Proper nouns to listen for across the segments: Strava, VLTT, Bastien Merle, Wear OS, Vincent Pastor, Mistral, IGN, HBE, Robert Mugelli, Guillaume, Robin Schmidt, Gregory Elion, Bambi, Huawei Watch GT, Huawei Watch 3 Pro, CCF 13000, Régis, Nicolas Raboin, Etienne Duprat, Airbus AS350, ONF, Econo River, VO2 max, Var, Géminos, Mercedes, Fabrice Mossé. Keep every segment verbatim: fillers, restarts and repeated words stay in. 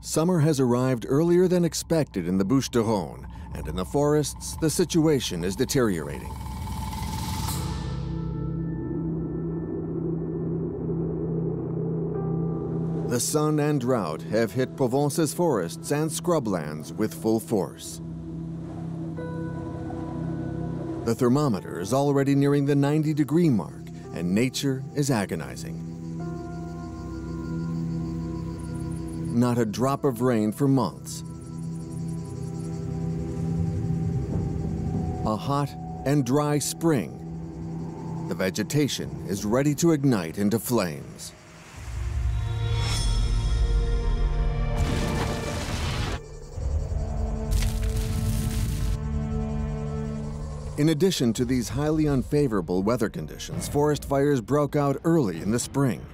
Summer has arrived earlier than expected in the Bouches-du-Rhône, and in the forests, the situation is deteriorating. The sun and drought have hit Provence's forests and scrublands with full force. The thermometer is already nearing the ninety degree mark, and nature is agonizing. Not a drop of rain for months. A hot and dry spring. The vegetation is ready to ignite into flames. In addition to these highly unfavorable weather conditions, forest fires broke out early in the spring,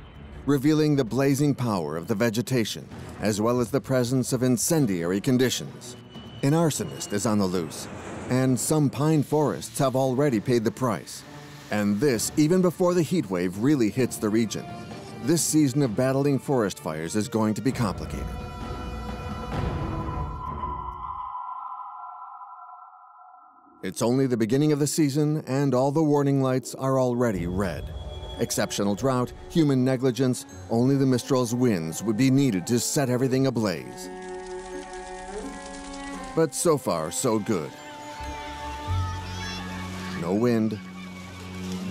revealing the blazing power of the vegetation, as well as the presence of incendiary conditions. An arsonist is on the loose, and some pine forests have already paid the price. And this even before the heat wave really hits the region. This season of battling forest fires is going to be complicated. It's only the beginning of the season, and all the warning lights are already red. Exceptional drought, human negligence, only the Mistral's winds would be needed to set everything ablaze. But so far, so good. No wind,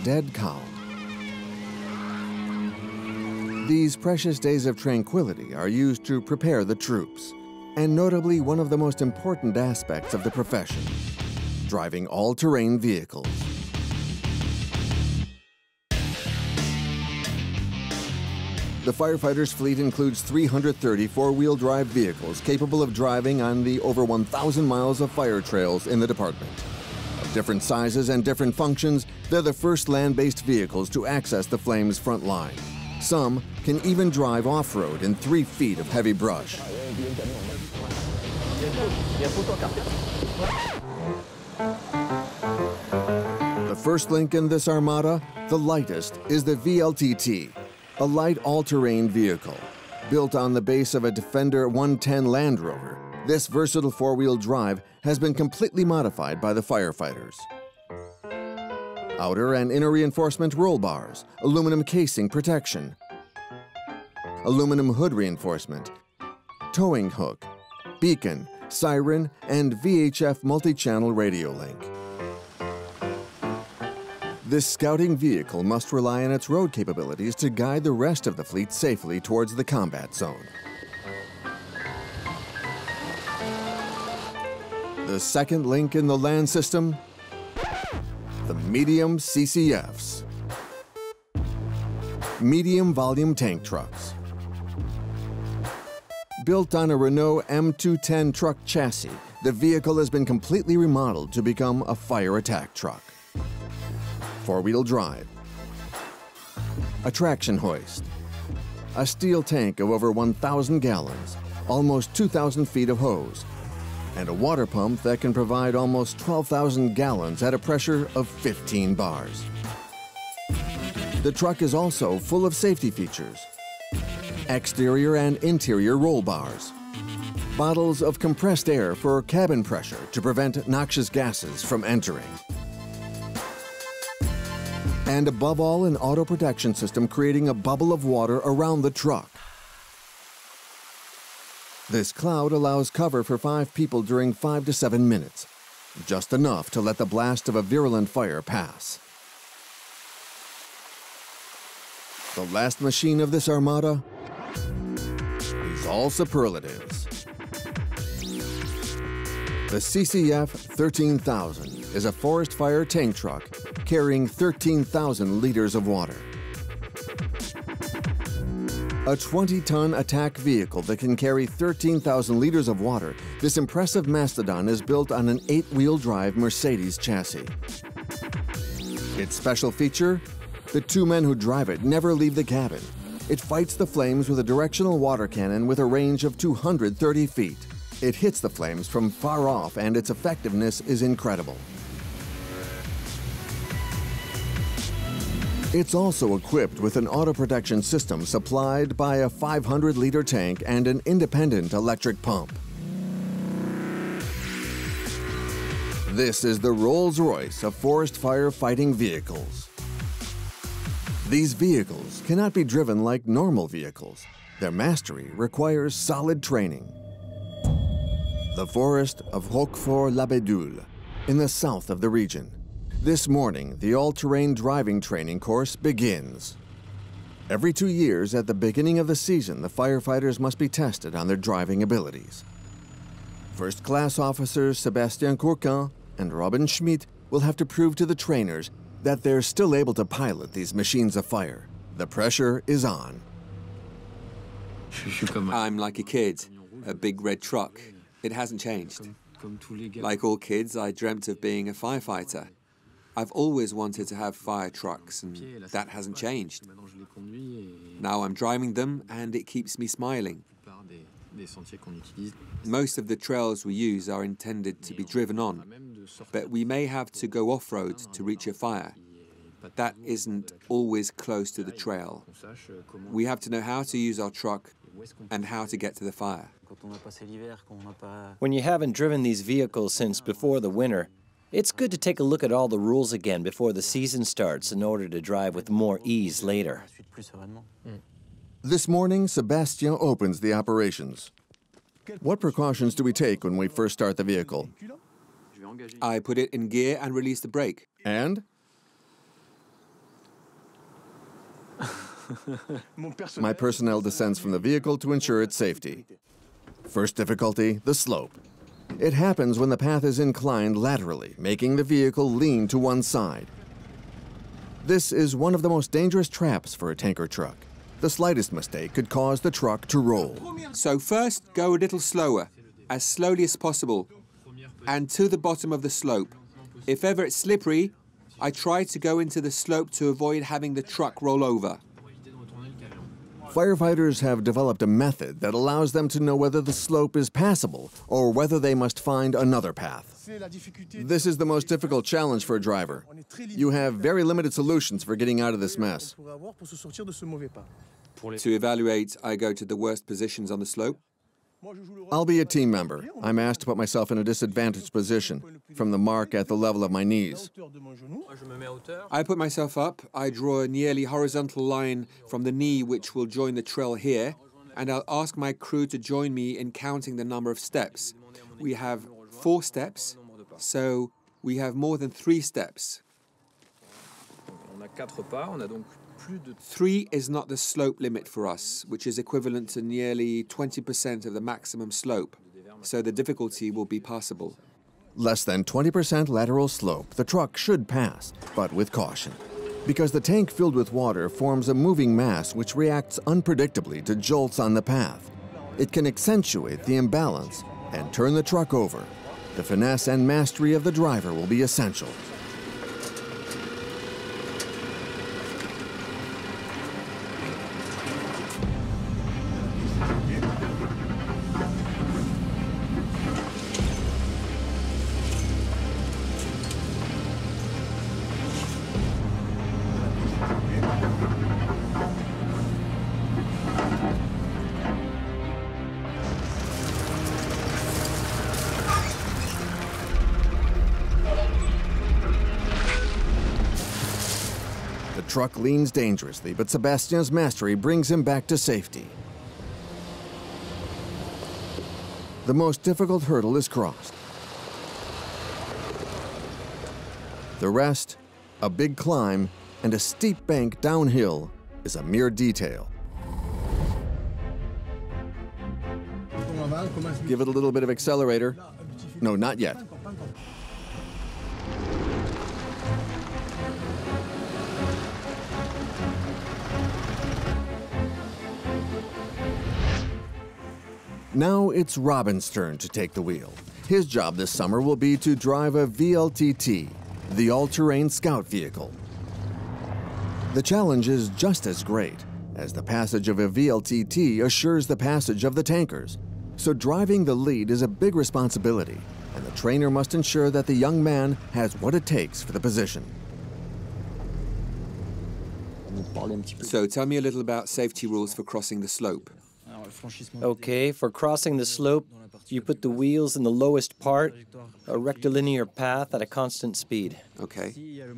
dead calm. These precious days of tranquility are used to prepare the troops, and notably one of the most important aspects of the profession: driving all-terrain vehicles. The firefighters' fleet includes three hundred thirty four-wheel drive vehicles capable of driving on the over one thousand miles of fire trails in the department. Of different sizes and different functions, they're the first land-based vehicles to access the flames front line. Some can even drive off-road in three feet of heavy brush. The first link in this armada, the lightest, is the V L T T, a light all-terrain vehicle. Built on the base of a Defender one ten Land Rover, this versatile four-wheel drive has been completely modified by the firefighters. Outer and inner reinforcement roll bars, aluminum casing protection, aluminum hood reinforcement, towing hook, beacon, siren, and V H F multi-channel radio link. This scouting vehicle must rely on its road capabilities to guide the rest of the fleet safely towards the combat zone. The second link in the land system, the medium C C Fs, medium volume tank trucks. Built on a Renault M two ten truck chassis, the vehicle has been completely remodeled to become a fire attack truck. Four-wheel drive, a traction hoist, a steel tank of over one thousand gallons, almost two thousand feet of hose, and a water pump that can provide almost twelve thousand gallons at a pressure of fifteen bars. The truck is also full of safety features: exterior and interior roll bars, bottles of compressed air for cabin pressure to prevent noxious gases from entering, and above all, an auto protection system creating a bubble of water around the truck. This cloud allows cover for five people during five to seven minutes, just enough to let the blast of a virulent fire pass. The last machine of this armada is all superlatives. The C C F thirteen thousand is a forest fire tank truck carrying thirteen thousand liters of water. A twenty ton attack vehicle that can carry thirteen thousand liters of water, this impressive mastodon is built on an eight-wheel drive Mercedes chassis. Its special feature? The two men who drive it never leave the cabin. It fights the flames with a directional water cannon with a range of two hundred thirty feet. It hits the flames from far off, and its effectiveness is incredible. It's also equipped with an auto protection system supplied by a five hundred liter tank and an independent electric pump. This is the Rolls-Royce of forest fire fighting vehicles. These vehicles cannot be driven like normal vehicles. Their mastery requires solid training. The forest of Roquefort-la-Bédoule, in the south of the region. This morning, the all-terrain driving training course begins. Every two years at the beginning of the season, the firefighters must be tested on their driving abilities. First class officers Sébastien Courcan and Robin Schmidt will have to prove to the trainers that they're still able to pilot these machines of fire. The pressure is on. I'm like a kid, a big red truck. It hasn't changed. Like all kids, I dreamt of being a firefighter. I've always wanted to have fire trucks, and that hasn't changed. Now I'm driving them, and it keeps me smiling. Most of the trails we use are intended to be driven on, but we may have to go off-road to reach a fire. That isn't always close to the trail. We have to know how to use our truck and how to get to the fire. When you haven't driven these vehicles since before the winter, it's good to take a look at all the rules again before the season starts in order to drive with more ease later. Mm. This morning, Sébastien opens the operations. What precautions do we take when we first start the vehicle? I put it in gear and release the brake. And? My personnel descends from the vehicle to ensure its safety. First difficulty, the slope. It happens when the path is inclined laterally, making the vehicle lean to one side. This is one of the most dangerous traps for a tanker truck. The slightest mistake could cause the truck to roll. So first, go a little slower, as slowly as possible, and to the bottom of the slope. If ever it's slippery, I try to go into the slope to avoid having the truck roll over. Firefighters have developed a method that allows them to know whether the slope is passable or whether they must find another path. This is the most difficult challenge for a driver. You have very limited solutions for getting out of this mess. To evaluate, I go to the worst positions on the slope. I'll be a team member. I'm asked to put myself in a disadvantaged position, from the mark at the level of my knees. I put myself up, I draw a nearly horizontal line from the knee which will join the trail here, and I'll ask my crew to join me in counting the number of steps. We have four steps, so we have more than three steps. Three is not the slope limit for us, which is equivalent to nearly twenty percent of the maximum slope, so the difficulty will be passable. Less than twenty percent lateral slope, the truck should pass, but with caution, because the tank filled with water forms a moving mass which reacts unpredictably to jolts on the path. It can accentuate the imbalance and turn the truck over. The finesse and mastery of the driver will be essential. The truck leans dangerously, but Sebastian's mastery brings him back to safety. The most difficult hurdle is crossed. The rest, a big climb and a steep bank downhill, is a mere detail. Give it a little bit of accelerator. No, not yet. Now it's Robin's turn to take the wheel. His job this summer will be to drive a V L T T, the all-terrain scout vehicle. The challenge is just as great, as the passage of a V L T T assures the passage of the tankers. So driving the lead is a big responsibility, and the trainer must ensure that the young man has what it takes for the position. So tell me a little about safety rules for crossing the slope. Okay, for crossing the slope, you put the wheels in the lowest part, a rectilinear path at a constant speed. Okay.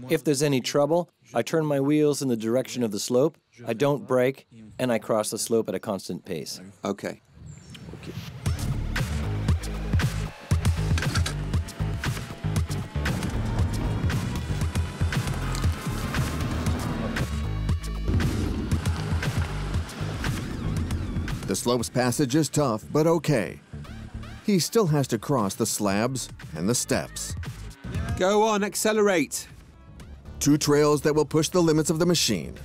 If there's any trouble, I turn my wheels in the direction of the slope, I don't brake, and I cross the slope at a constant pace. Okay. Okay. The slope's passage is tough, but okay. He still has to cross the slabs and the steps. Go on, accelerate. Two trails that will push the limits of the machine.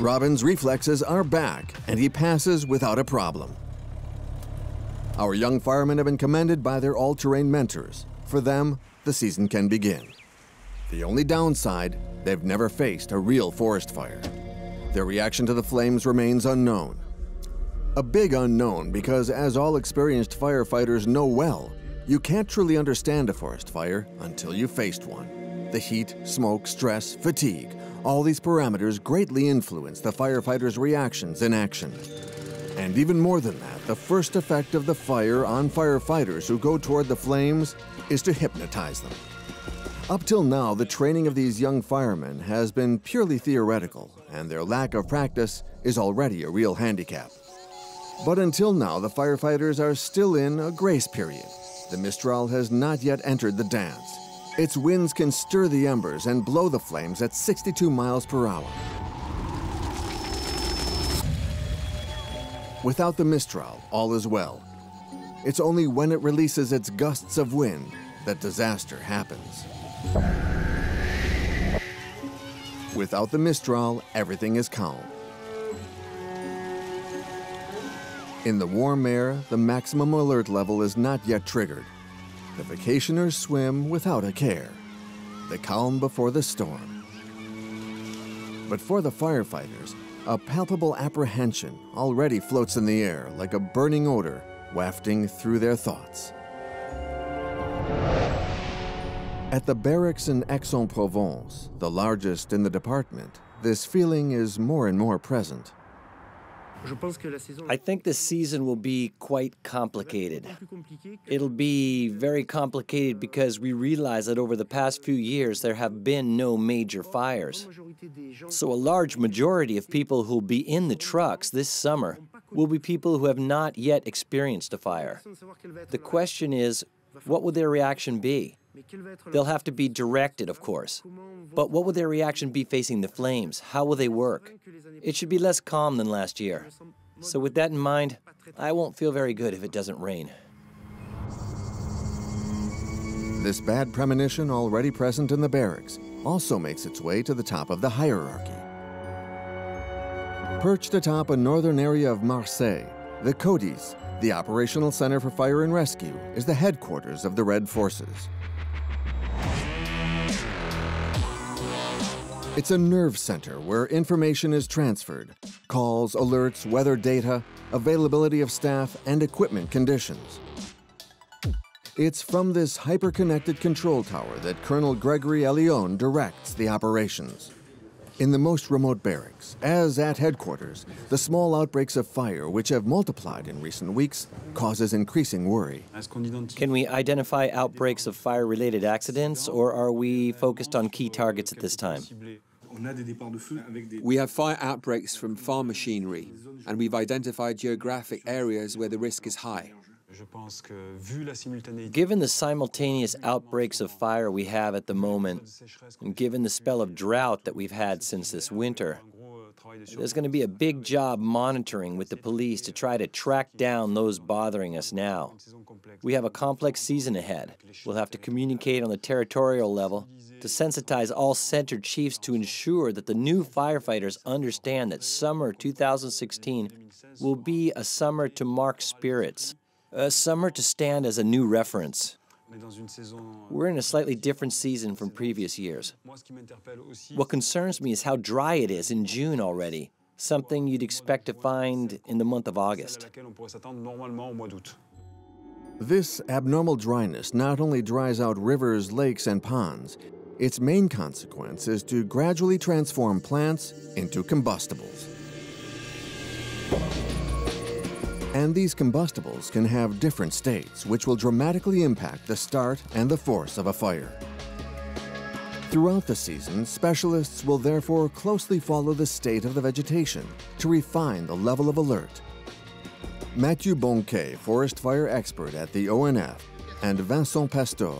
Robin's reflexes are back, and he passes without a problem. Our young firemen have been commended by their all-terrain mentors. For them, the season can begin. The only downside, they've never faced a real forest fire. Their reaction to the flames remains unknown. A big unknown because, as all experienced firefighters know well, you can't truly understand a forest fire until you've faced one. The heat, smoke, stress, fatigue, all these parameters greatly influence the firefighter's reactions in action. And even more than that, the first effect of the fire on firefighters who go toward the flames is to hypnotize them. Up till now, the training of these young firemen has been purely theoretical, and their lack of practice is already a real handicap. But until now, the firefighters are still in a grace period. The Mistral has not yet entered the dance. Its winds can stir the embers and blow the flames at sixty-two miles per hour. Without the Mistral, all is well. It's only when it releases its gusts of wind that disaster happens. Without the Mistral, everything is calm. In the warm air, the maximum alert level is not yet triggered. The vacationers swim without a care. The calm before the storm. But for the firefighters, a palpable apprehension already floats in the air like a burning odor wafting through their thoughts. At the barracks in Aix-en-Provence, the largest in the department, this feeling is more and more present. I think this season will be quite complicated. It'll be very complicated because we realize that over the past few years there have been no major fires. So a large majority of people who'll be in the trucks this summer will be people who have not yet experienced a fire. The question is, what will their reaction be? They'll have to be directed, of course. But what will their reaction be facing the flames? How will they work? It should be less calm than last year. So with that in mind, I won't feel very good if it doesn't rain. This bad premonition, already present in the barracks, also makes its way to the top of the hierarchy. Perched atop a northern area of Marseille, the C O D I S, the Operational Center for Fire and Rescue, is the headquarters of the Red Forces. It's a nerve center where information is transferred. Calls, alerts, weather data, availability of staff, and equipment conditions. It's from this hyper-connected control tower that Colonel Gregory Elion directs the operations. In the most remote barracks, as at headquarters, the small outbreaks of fire, which have multiplied in recent weeks, causes increasing worry. Can we identify outbreaks of fire-related accidents, or are we focused on key targets at this time? We have fire outbreaks from farm machinery, and we've identified geographic areas where the risk is high. Given the simultaneous outbreaks of fire we have at the moment, and given the spell of drought that we've had since this winter, there's going to be a big job monitoring with the police to try to track down those bothering us now. We have a complex season ahead. We'll have to communicate on the territorial level to sensitize all center chiefs to ensure that the new firefighters understand that summer two thousand sixteen will be a summer to mark spirits. A summer to stand as a new reference. We're in a slightly different season from previous years. What concerns me is how dry it is in June already, something you'd expect to find in the month of August. This abnormal dryness not only dries out rivers, lakes, and ponds, its main consequence is to gradually transform plants into combustibles. And these combustibles can have different states, which will dramatically impact the start and the force of a fire. Throughout the season, specialists will therefore closely follow the state of the vegetation to refine the level of alert. Mathieu Bonquet, forest fire expert at the O N F, and Vincent Pastor,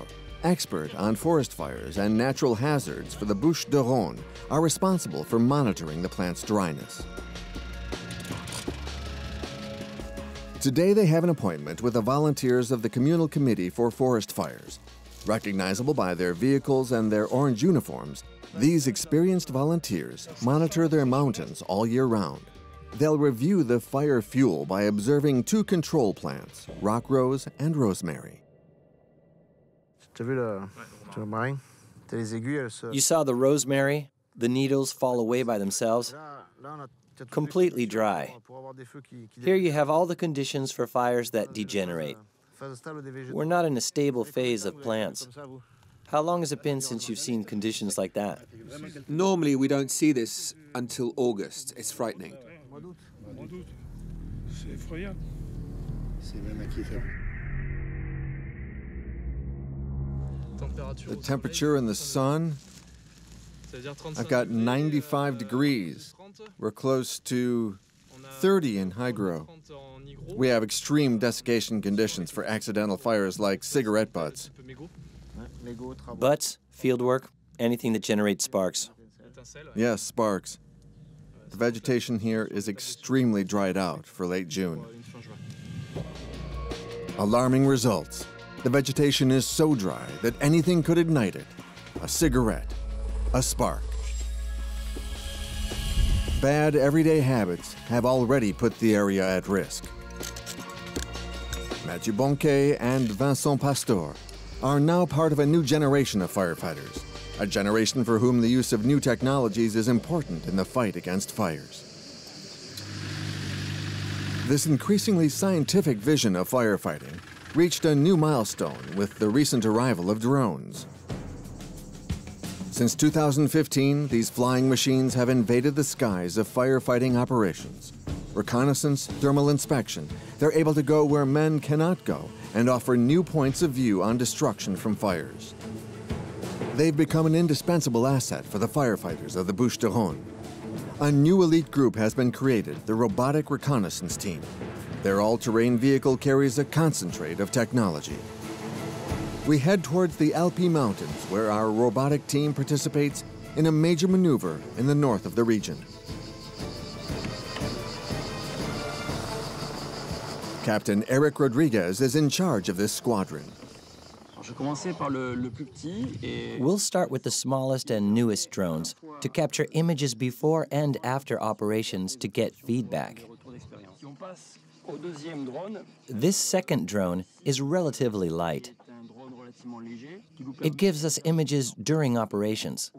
expert on forest fires and natural hazards for the Bouches-du-Rhône, are responsible for monitoring the plant's dryness. Today they have an appointment with the volunteers of the Communal Committee for Forest Fires. Recognizable by their vehicles and their orange uniforms, these experienced volunteers monitor their mountains all year round. They'll review the fire fuel by observing two control plants, rock rose and rosemary. You saw the rosemary, the needles fall away by themselves, completely dry. Here you have all the conditions for fires that degenerate. We're not in a stable phase of plants. How long has it been since you've seen conditions like that? Normally we don't see this until August. It's frightening. The temperature in the sun, I've got ninety-five degrees. We're close to thirty in Higro. We have extreme desiccation conditions for accidental fires like cigarette butts. Butts, fieldwork, anything that generates sparks. Yes, sparks. The vegetation here is extremely dried out for late June. Alarming results. The vegetation is so dry that anything could ignite it. A cigarette, a spark. Bad everyday habits have already put the area at risk. Mathieu Bonquet and Vincent Pastor are now part of a new generation of firefighters, a generation for whom the use of new technologies is important in the fight against fires. This increasingly scientific vision of firefighting reached a new milestone with the recent arrival of drones. Since two thousand fifteen, these flying machines have invaded the skies of firefighting operations. Reconnaissance, thermal inspection, they're able to go where men cannot go and offer new points of view on destruction from fires. They've become an indispensable asset for the firefighters of the Bouches-du-Rhône. A new elite group has been created, the Robotic Reconnaissance Team. Their all-terrain vehicle carries a concentrate of technology. We head towards the Alpi Mountains, where our robotic team participates in a major maneuver in the north of the region. Captain Eric Rodriguez is in charge of this squadron. We'll start with the smallest and newest drones to capture images before and after operations to get feedback. This second drone is relatively light. It gives us images during operations.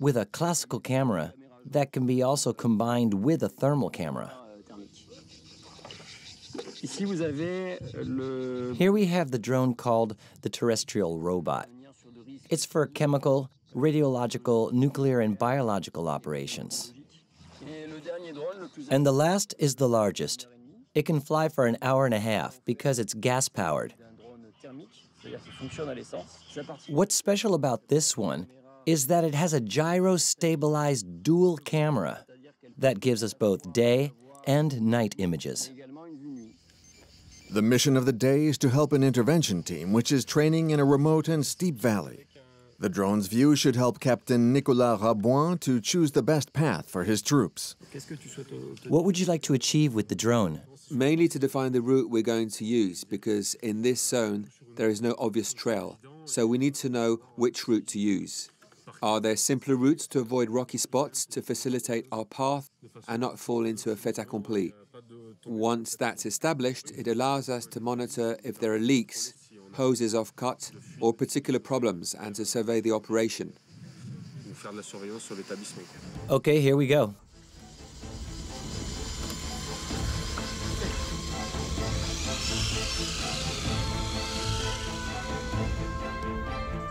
With a classical camera, that can be also combined with a thermal camera. Here we have the drone called the terrestrial robot. It's for chemical, radiological, nuclear, and biological operations. And the last is the largest. It can fly for an hour and a half because it's gas-powered. What's special about this one is that it has a gyro-stabilized dual camera that gives us both day and night images. The mission of the day is to help an intervention team which is training in a remote and steep valley. The drone's view should help Captain Nicolas Raboin to choose the best path for his troops. What would you like to achieve with the drone? Mainly to define the route we're going to use, because in this zone there is no obvious trail, so we need to know which route to use. Are there simpler routes to avoid rocky spots to facilitate our path and not fall into a fait accompli? Once that's established, it allows us to monitor if there are leaks, hoses off cut, or particular problems, and to survey the operation. Okay, here we go.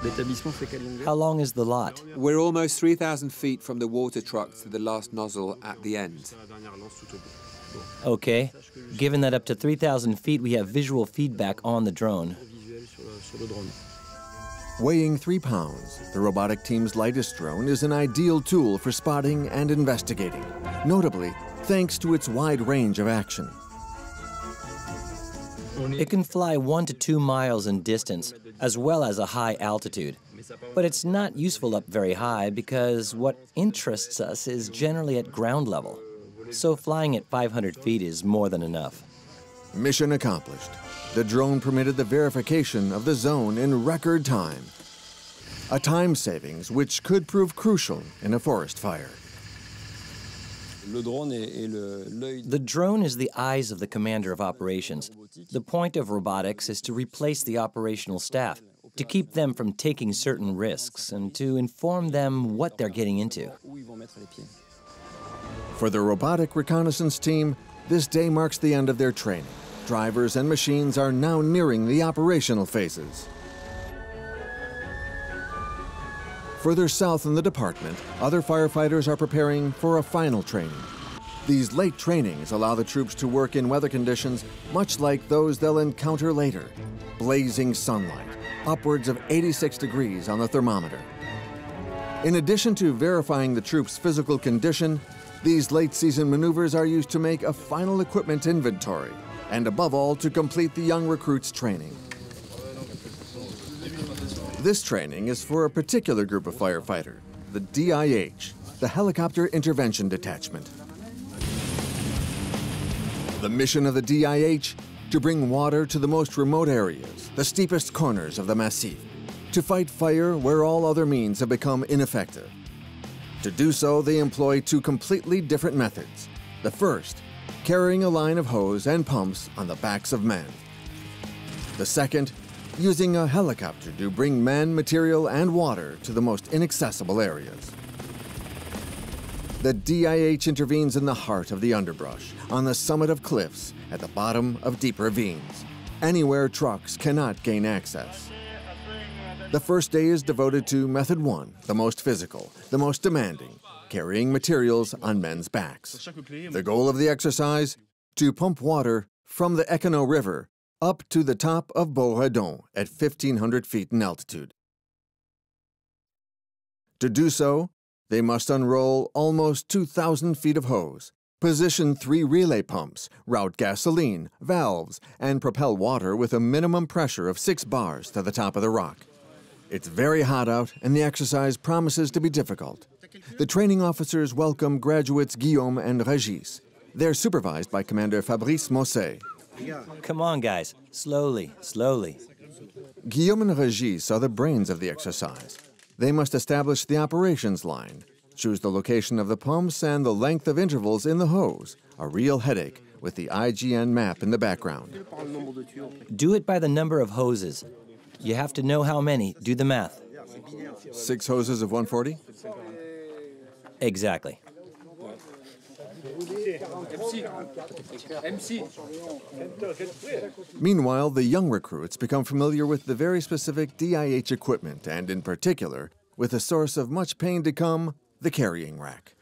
L'établissement fait quelle longueur? How long is the lot? We're almost three thousand feet from the water truck to the last nozzle at the end. Okay. Given that up to three thousand feet, we have visual feedback on the drone. Weighing three pounds, the robotic team's lightest drone is an ideal tool for spotting and investigating, notably thanks to its wide range of action. It can fly one to two miles in distance, as well as a high altitude. But it's not useful up very high because what interests us is generally at ground level. So flying at five hundred feet is more than enough. Mission accomplished. The drone permitted the verification of the zone in record time. A time savings which could prove crucial in a forest fire. The drone is the eyes of the commander of operations. The point of robotics is to replace the operational staff, to keep them from taking certain risks, and to inform them what they're getting into. For the robotic reconnaissance team, this day marks the end of their training. Drivers and machines are now nearing the operational phases. Further south in the department, other firefighters are preparing for a final training. These late trainings allow the troops to work in weather conditions much like those they'll encounter later. Blazing sunlight, upwards of eighty-six degrees on the thermometer. In addition to verifying the troops' physical condition, these late-season maneuvers are used to make a final equipment inventory, and above all, to complete the young recruits' training. This training is for a particular group of firefighter, the D I H, the Helicopter Intervention Detachment. The mission of the D I H, to bring water to the most remote areas, the steepest corners of the massif, to fight fire where all other means have become ineffective. To do so, they employ two completely different methods. The first, carrying a line of hose and pumps on the backs of men. The second, using a helicopter to bring men, material, and water to the most inaccessible areas. The D I H intervenes in the heart of the underbrush, on the summit of cliffs, at the bottom of deep ravines, anywhere trucks cannot gain access. The first day is devoted to method one, the most physical, the most demanding, carrying materials on men's backs. The goal of the exercise? To pump water from the Econo River up to the top of Baou Redon at fifteen hundred feet in altitude. To do so, they must unroll almost two thousand feet of hose, position three relay pumps, route gasoline, valves, and propel water with a minimum pressure of six bars to the top of the rock. It's very hot out, and the exercise promises to be difficult. The training officers welcome graduates Guillaume and Régis. They're supervised by Commander Fabrice Mossé. Come on, guys. Slowly, slowly. Guillaume and Régis are the brains of the exercise. They must establish the operations line, choose the location of the pumps and the length of intervals in the hose, a real headache, with the I G N map in the background. Do it by the number of hoses. You have to know how many. Do the math. Six hoses of one forty? Exactly. Meanwhile, the young recruits become familiar with the very specific D I H equipment, and in particular, with a source of much pain to come, the carrying rack.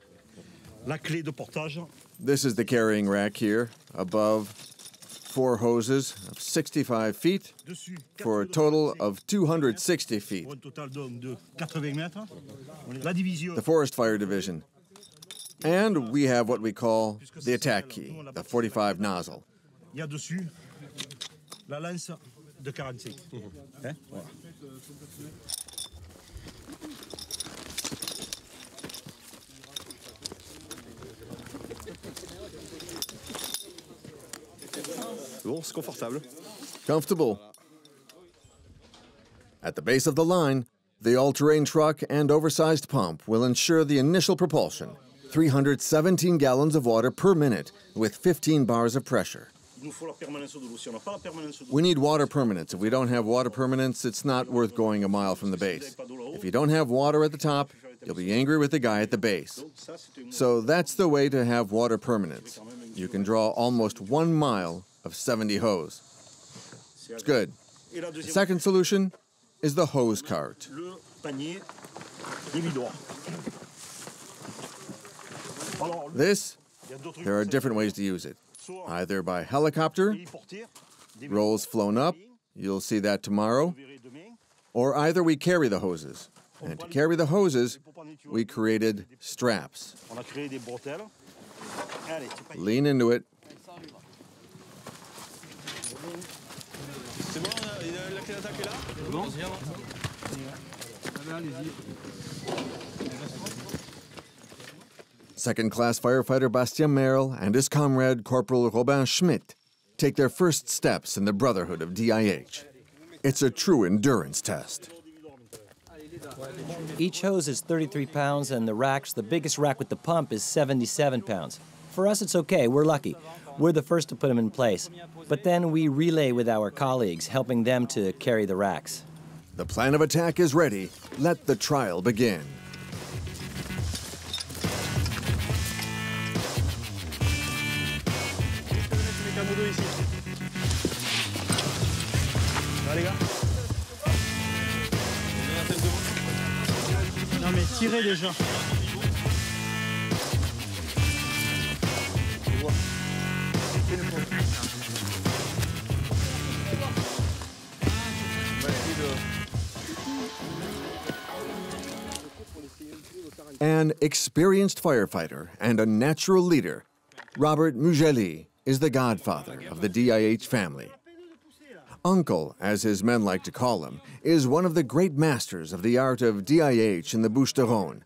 This is the carrying rack here, above four hoses of sixty-five feet for a total of two hundred sixty feet. The Forest Fire Division. And we have what we call the attack key, the forty-five nozzle. Comfortable. At the base of the line, the all-terrain truck and oversized pump will ensure the initial propulsion, three hundred seventeen gallons of water per minute with fifteen bars of pressure. We need water permanence. If we don't have water permanence, it's not worth going a mile from the base. If you don't have water at the top, you'll be angry with the guy at the base. So that's the way to have water permanence. You can draw almost one mile of seventy hose. It's good. The second solution, is the hose cart. This, there are different ways to use it. Either by helicopter, rolls flown up, you'll see that tomorrow, or either we carry the hoses. And to carry the hoses, we created straps. Lean into it. Second-class firefighter Bastien Merle and his comrade Corporal Robin Schmidt take their first steps in the brotherhood of D I H. It's a true endurance test. Each hose is thirty-three pounds, and the racks, the biggest rack with the pump, is seventy-seven pounds. For us, it's okay. We're lucky. We're the first to put them in place. But then we relay with our colleagues, helping them to carry the racks. The plan of attack is ready. Let the trial begin. Tirez déjà. An experienced firefighter and a natural leader, Robert Mugelli is the godfather of the D I H family. Uncle, as his men like to call him, is one of the great masters of the art of D I H in the Bouches-du-Rhône.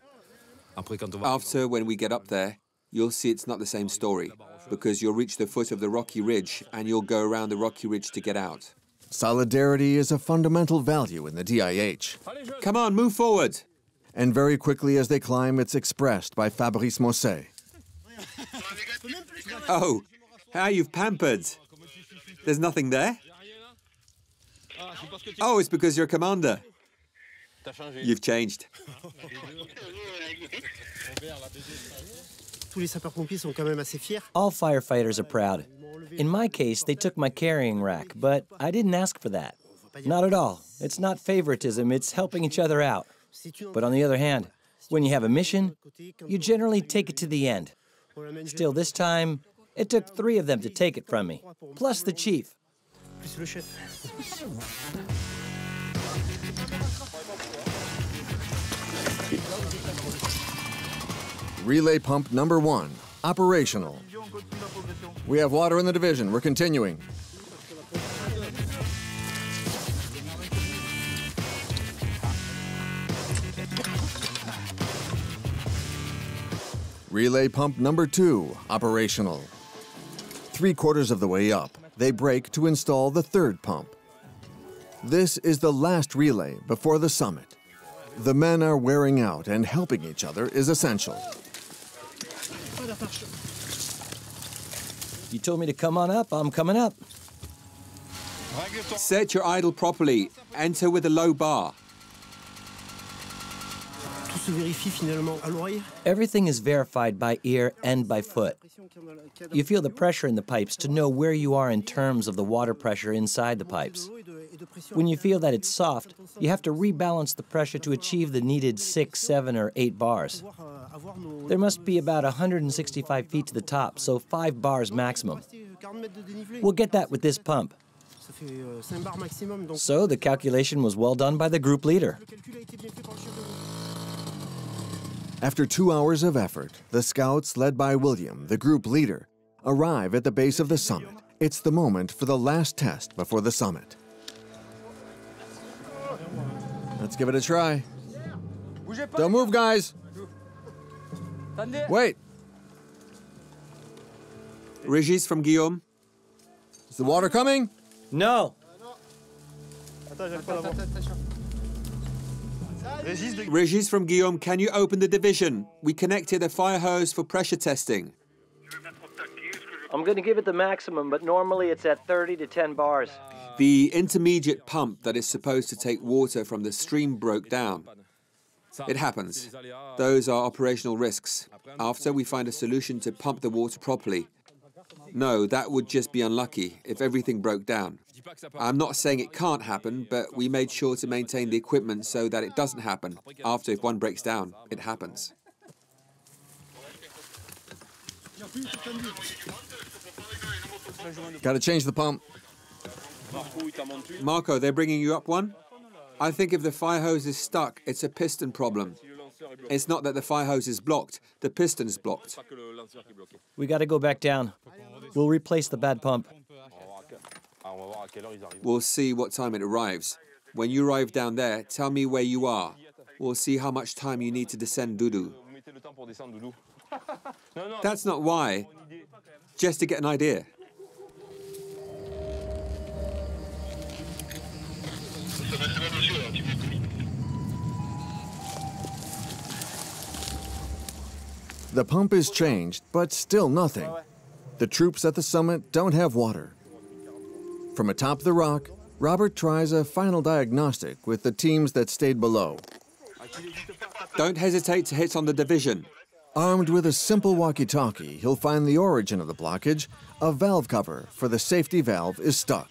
After, when we get up there, you'll see it's not the same story, because you'll reach the foot of the rocky ridge and you'll go around the rocky ridge to get out. Solidarity is a fundamental value in the D I H. Come on, move forward! And very quickly as they climb, it's expressed by Fabrice Mossé. Oh, how you've pampered! There's nothing there? Oh, it's because you're a commander. You've changed. All firefighters are proud. In my case, they took my carrying rack, but I didn't ask for that. Not at all. It's not favoritism, it's helping each other out. But on the other hand, when you have a mission, you generally take it to the end. Still, this time, it took three of them to take it from me, plus the chief. Relay pump number one, operational. We have water in the division. We're continuing. Relay pump number two, operational. Three quarters of the way up, they break to install the third pump. This is the last relay before the summit. The men are wearing out, and helping each other is essential. You told me to come on up, I'm coming up. Set your idle properly. Enter with a low bar. Everything is verified by ear and by foot. You feel the pressure in the pipes to know where you are in terms of the water pressure inside the pipes. When you feel that it's soft, you have to rebalance the pressure to achieve the needed six, seven, or eight bars. There must be about one hundred sixty-five feet to the top, so five bars maximum. We'll get that with this pump. So the calculation was well done by the group leader. After two hours of effort, the scouts, led by William, the group leader, arrive at the base of the summit. It's the moment for the last test before the summit. Let's give it a try. Don't move, guys! Wait! Régis from Guillaume. Is the water coming? No! Régis from Guillaume, can you open the division? We connected a fire hose for pressure testing. I'm going to give it the maximum, but normally it's at thirty to ten bars. The intermediate pump that is supposed to take water from the stream broke down. It happens. Those are operational risks. After, we find a solution to pump the water properly. No, that would just be unlucky if everything broke down. I'm not saying it can't happen, but we made sure to maintain the equipment so that it doesn't happen. After if one breaks down, it happens. Gotta change the pump. Marco, they're bringing you up one? I think if the fire hose is stuck, it's a piston problem. It's not that the fire hose is blocked, the piston's blocked. We gotta go back down. We'll replace the bad pump. We'll see what time it arrives. When you arrive down there, tell me where you are. We'll see how much time you need to descend, Doudou. That's not why, just to get an idea. The pump is changed, but still nothing. The troops at the summit don't have water. From atop the rock, Robert tries a final diagnostic with the teams that stayed below. Don't hesitate to hit on the division. Armed with a simple walkie-talkie, he'll find the origin of the blockage. A valve cover for the safety valve is stuck.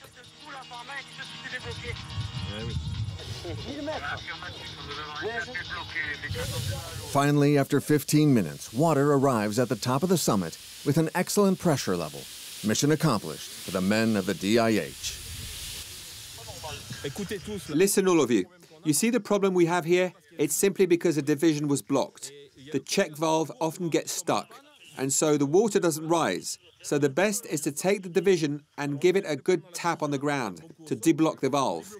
Finally, after fifteen minutes, water arrives at the top of the summit with an excellent pressure level. Mission accomplished for the men of the D I H. Listen, all of you. You see the problem we have here? It's simply because a division was blocked. The check valve often gets stuck, and so the water doesn't rise. So the best is to take the division and give it a good tap on the ground to deblock the valve.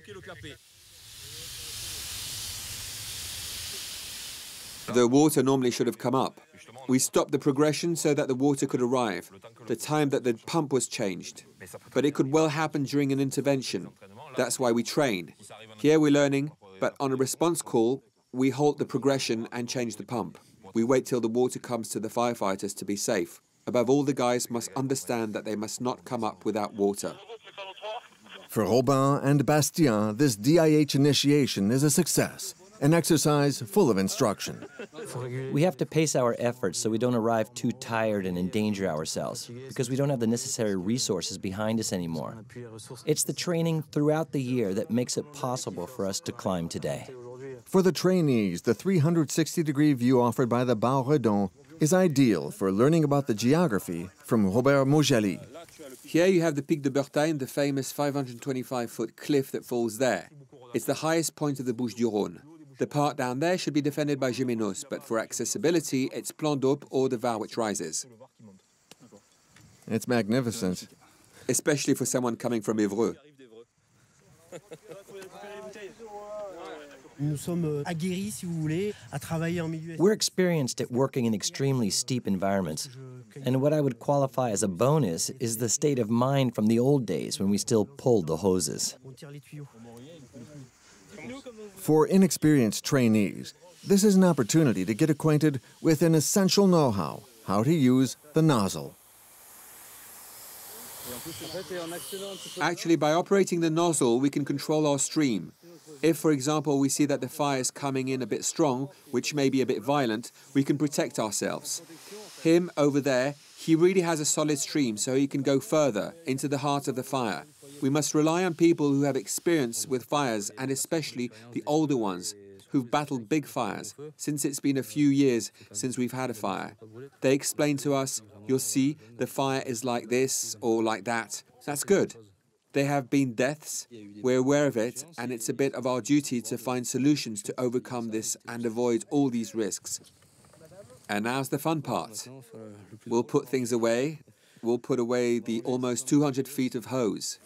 The water normally should have come up. We stopped the progression so that the water could arrive, the time that the pump was changed. But it could well happen during an intervention. That's why we train. Here we're learning, but on a response call, we halt the progression and change the pump. We wait till the water comes to the firefighters to be safe. Above all, the guys must understand that they must not come up without water. For Robin and Bastien, this D I H initiation is a success, an exercise full of instruction. We have to pace our efforts so we don't arrive too tired and endanger ourselves, because we don't have the necessary resources behind us anymore. It's the training throughout the year that makes it possible for us to climb today. For the trainees, the three hundred sixty degree view offered by the Baou Redon is ideal for learning about the geography from Robert Mugelli. Here you have the Pic de Bertheim, the famous five hundred twenty-five foot cliff that falls there. It's the highest point of the Bouches-du-Rhône. The part down there should be defended by Géminos, but for accessibility, it's Plan d'Aube or the Var which rises. It's magnificent. Especially for someone coming from Evreux. We're experienced at working in extremely steep environments, and what I would qualify as a bonus is the state of mind from the old days when we still pulled the hoses. For inexperienced trainees, this is an opportunity to get acquainted with an essential know-how, how to use the nozzle. Actually, by operating the nozzle, we can control our stream. If, for example, we see that the fire is coming in a bit strong, which may be a bit violent, we can protect ourselves. Him, over there, he really has a solid stream, so he can go further, into the heart of the fire. We must rely on people who have experience with fires, and especially the older ones, who've battled big fires, since it's been a few years since we've had a fire. They explain to us, you'll see, the fire is like this or like that. That's good. There have been deaths, we're aware of it, and it's a bit of our duty to find solutions to overcome this and avoid all these risks. And now's the fun part. We'll put things away, we'll put away the almost two hundred feet of hose.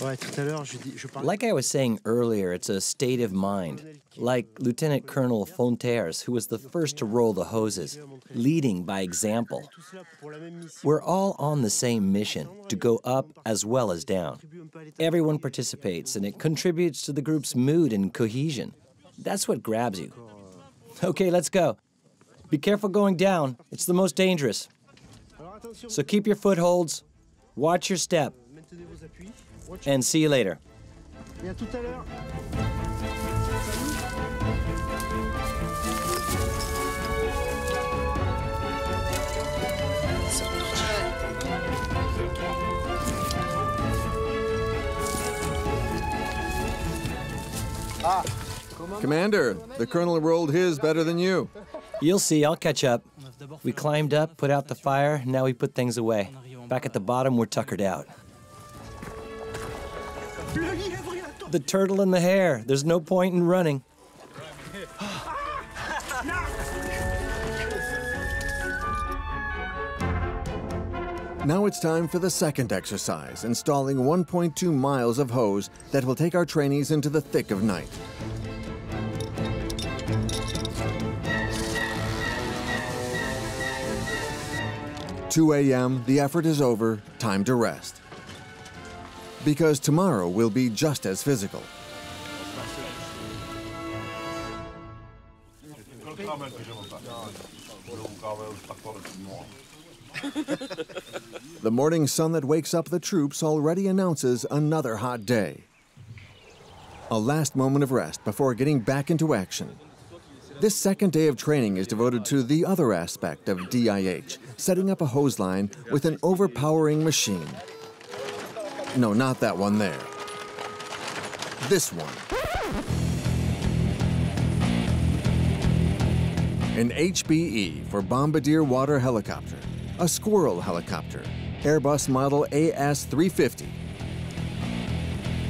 Like I was saying earlier, it's a state of mind, like Lieutenant Colonel Fontaines, who was the first to roll the hoses, leading by example. We're all on the same mission, to go up as well as down. Everyone participates, and it contributes to the group's mood and cohesion. That's what grabs you. Okay, let's go. Be careful going down. It's the most dangerous. So keep your footholds, watch your step, and see you later. Commander, the colonel rolled his better than you. You'll see, I'll catch up. We climbed up, put out the fire, now we put things away. Back at the bottom, we're tuckered out. The turtle and the hare, there's no point in running. Now it's time for the second exercise, installing one point two miles of hose that will take our trainees into the thick of night. two a m, the effort is over, time to rest. Because tomorrow will be just as physical. The morning sun that wakes up the troops already announces another hot day. A last moment of rest before getting back into action. This second day of training is devoted to the other aspect of D I H, setting up a hose line with an overpowering machine. No, not that one there. This one. An H B E for Bombardier Water Helicopter, a Squirrel helicopter, Airbus model A S three fifty.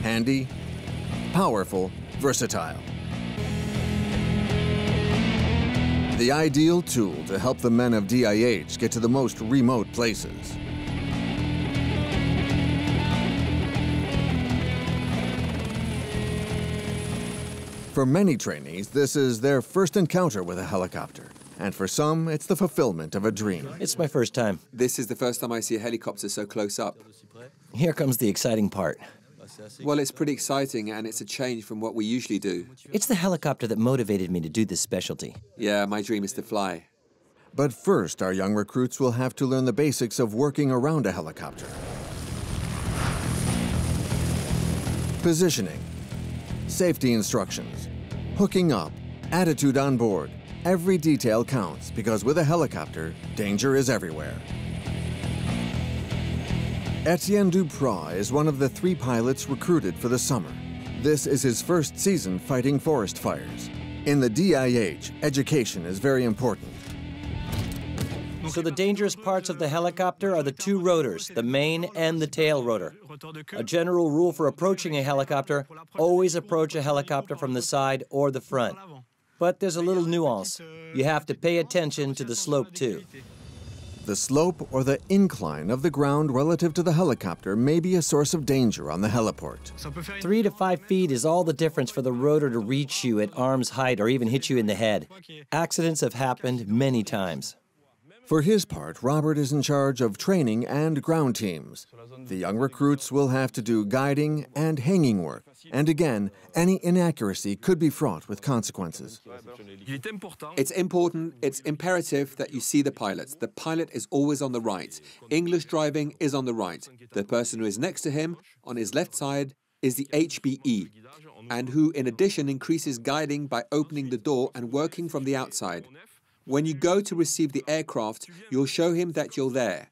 Handy, powerful, versatile. The ideal tool to help the men of D I H get to the most remote places. For many trainees, this is their first encounter with a helicopter. And for some, it's the fulfillment of a dream. It's my first time. This is the first time I see a helicopter so close up. Here comes the exciting part. Well, it's pretty exciting, and it's a change from what we usually do. It's the helicopter that motivated me to do this specialty. Yeah, my dream is to fly. But first, our young recruits will have to learn the basics of working around a helicopter. Positioning, safety instructions, hooking up, attitude on board. Every detail counts, because with a helicopter, danger is everywhere. Etienne Duprat is one of the three pilots recruited for the summer. This is his first season fighting forest fires. In the D I H, education is very important. So the dangerous parts of the helicopter are the two rotors, the main and the tail rotor. A general rule for approaching a helicopter, always approach a helicopter from the side or the front. But there's a little nuance. You have to pay attention to the slope too. The slope or the incline of the ground relative to the helicopter may be a source of danger on the heliport. Three to five feet is all the difference for the rotor to reach you at arm's height or even hit you in the head. Accidents have happened many times. For his part, Robert is in charge of training and ground teams. The young recruits will have to do guiding and hanging work. And again, any inaccuracy could be fraught with consequences. It's important, it's imperative that you see the pilot. The pilot is always on the right. English driving is on the right. The person who is next to him, on his left side, is the H B E, and who in addition increases guiding by opening the door and working from the outside. When you go to receive the aircraft, you'll show him that you're there.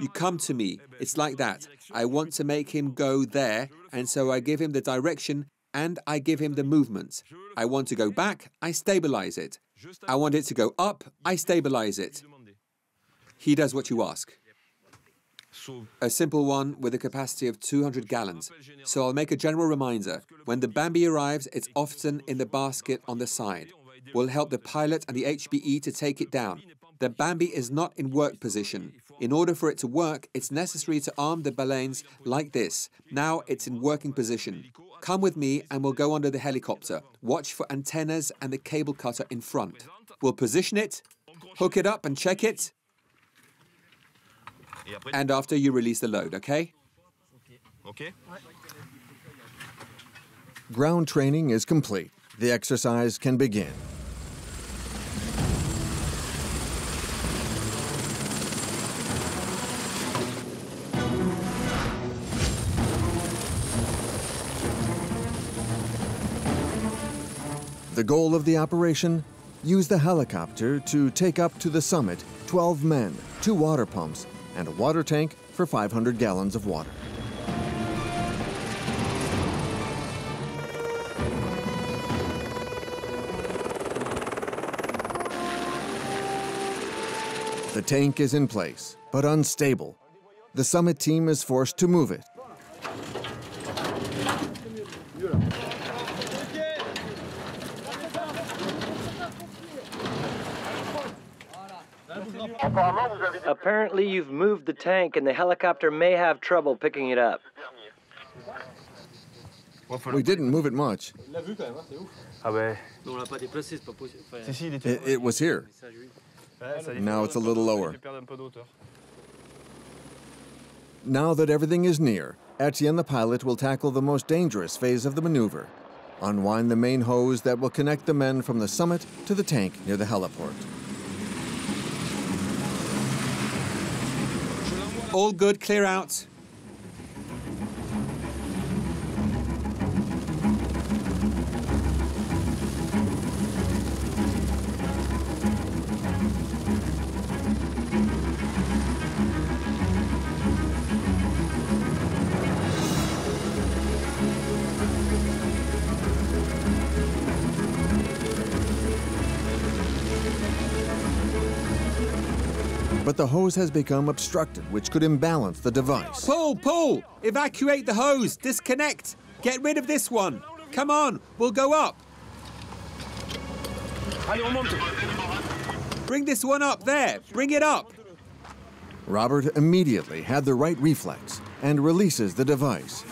You come to me, it's like that. I want to make him go there, and so I give him the direction and I give him the movement. I want to go back, I stabilize it. I want it to go up, I stabilize it. He does what you ask. A simple one with a capacity of two hundred gallons. So I'll make a general reminder. When the Bambi arrives, it's often in the basket on the side. We'll help the pilot and the H B E to take it down. The Bambi is not in work position. In order for it to work, it's necessary to arm the baleines like this. Now it's in working position. Come with me and we'll go under the helicopter. Watch for antennas and the cable cutter in front. We'll position it, hook it up and check it. And after you release the load, okay? Okay. Ground training is complete. The exercise can begin. The goal of the operation? Use the helicopter to take up to the summit twelve men, two water pumps, and a water tank for five hundred gallons of water. The tank is in place, but unstable. The summit team is forced to move it. Apparently you've moved the tank and the helicopter may have trouble picking it up. We didn't move it much. It, it was here. Now it's a little lower. Now that everything is near, Etienne the pilot will tackle the most dangerous phase of the maneuver. Unwind the main hose that will connect the men from the summit to the tank near the heliport. All good, clear out. But the hose has become obstructed, which could imbalance the device. Pull, pull! Evacuate the hose! Disconnect! Get rid of this one! Come on, we'll go up! Bring this one up there! Bring it up! Robert immediately had the right reflex and releases the device.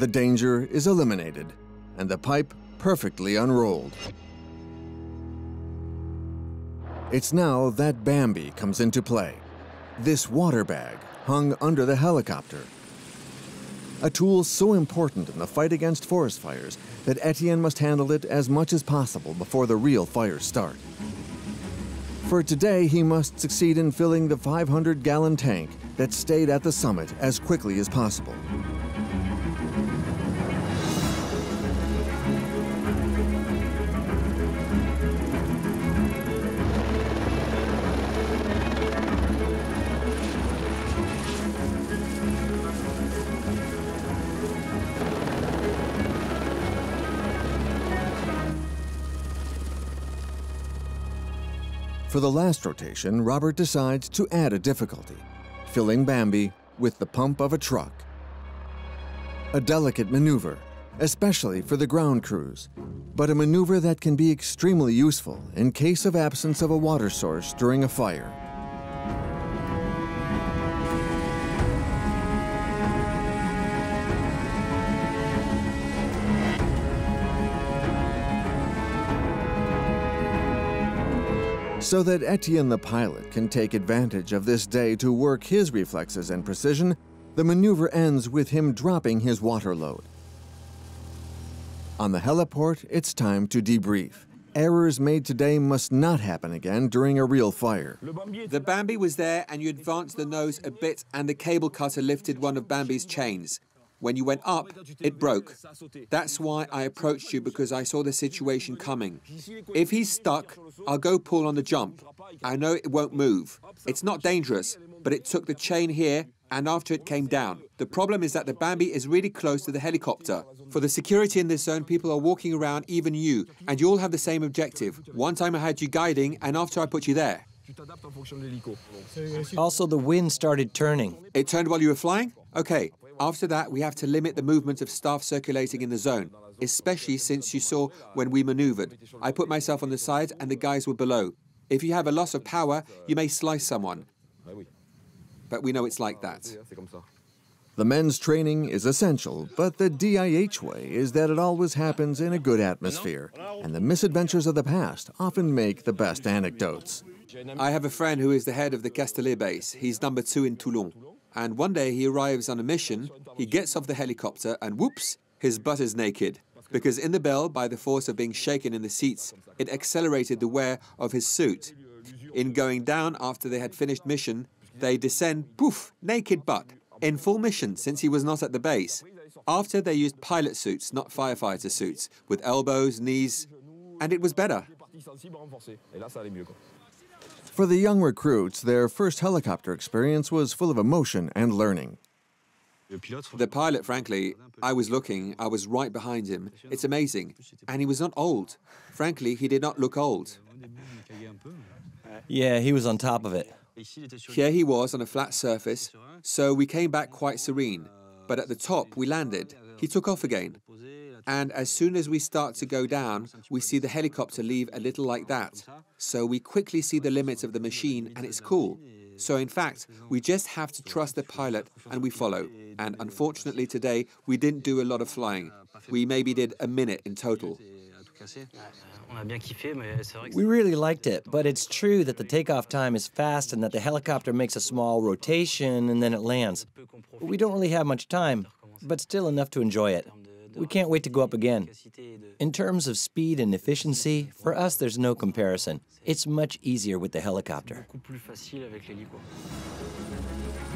The danger is eliminated, and the pipe perfectly unrolled. It's now that Bambi comes into play. This water bag hung under the helicopter. A tool so important in the fight against forest fires that Etienne must handle it as much as possible before the real fires start. For today, he must succeed in filling the five hundred gallon tank that stayed at the summit as quickly as possible. For the last rotation, Robert decides to add a difficulty, filling Bambi with the pump of a truck. A delicate maneuver, especially for the ground crews, but a maneuver that can be extremely useful in case of absence of a water source during a fire. So that Etienne the pilot can take advantage of this day to work his reflexes and precision, the maneuver ends with him dropping his water load. On the heliport, it's time to debrief. Errors made today must not happen again during a real fire. The Bambi was there and you advanced the nose a bit and the cable cutter lifted one of Bambi's chains. When you went up, it broke. That's why I approached you, because I saw the situation coming. If he's stuck, I'll go pull on the jump. I know it won't move. It's not dangerous, but it took the chain here, and after it came down. The problem is that the Bambi is really close to the helicopter. For the security in this zone, people are walking around, even you, and you all have the same objective. One time I had you guiding, and after I put you there. Also, the wind started turning. It turned while you were flying? Okay. After that, we have to limit the movement of staff circulating in the zone, especially since you saw when we maneuvered. I put myself on the side and the guys were below. If you have a loss of power, you may slice someone. But we know it's like that. The men's training is essential, but the D I H way is that it always happens in a good atmosphere, and the misadventures of the past often make the best anecdotes. I have a friend who is the head of the Castellet base. He's number two in Toulon. And one day he arrives on a mission, he gets off the helicopter and whoops, his butt is naked. Because in the bell, by the force of being shaken in the seats, it accelerated the wear of his suit. In going down after they had finished mission, they descend, poof, naked butt, in full mission since he was not at the base. After they used pilot suits, not firefighter suits, with elbows, knees, and it was better. For the young recruits, their first helicopter experience was full of emotion and learning. The pilot, frankly, I was looking, I was right behind him. It's amazing. And he was not old. Frankly, he did not look old. Yeah, he was on top of it. Here he was on a flat surface, so we came back quite serene. But at the top, we landed. He took off again. And as soon as we start to go down, we see the helicopter leave a little like that. So we quickly see the limits of the machine, and it's cool. So in fact, we just have to trust the pilot, and we follow. And unfortunately today, we didn't do a lot of flying. We maybe did a minute in total. We really liked it, but it's true that the takeoff time is fast and that the helicopter makes a small rotation and then it lands. We don't really have much time, but still enough to enjoy it. We can't wait to go up again. In terms of speed and efficiency, for us there's no comparison. It's much easier with the helicopter.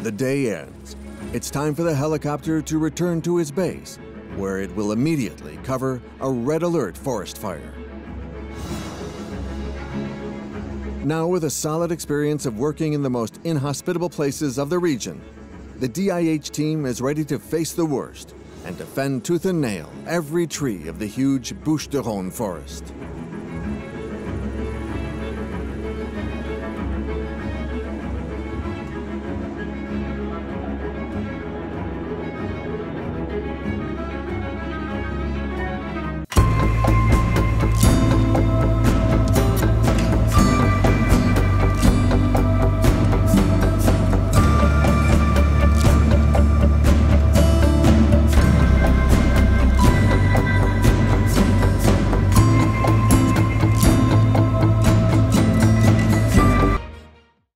The day ends. It's time for the helicopter to return to its base, where it will immediately cover a red alert forest fire. Now, with a solid experience of working in the most inhospitable places of the region, the D I H team is ready to face the worst and defend tooth and nail every tree of the huge Bouches-du-Rhône forest.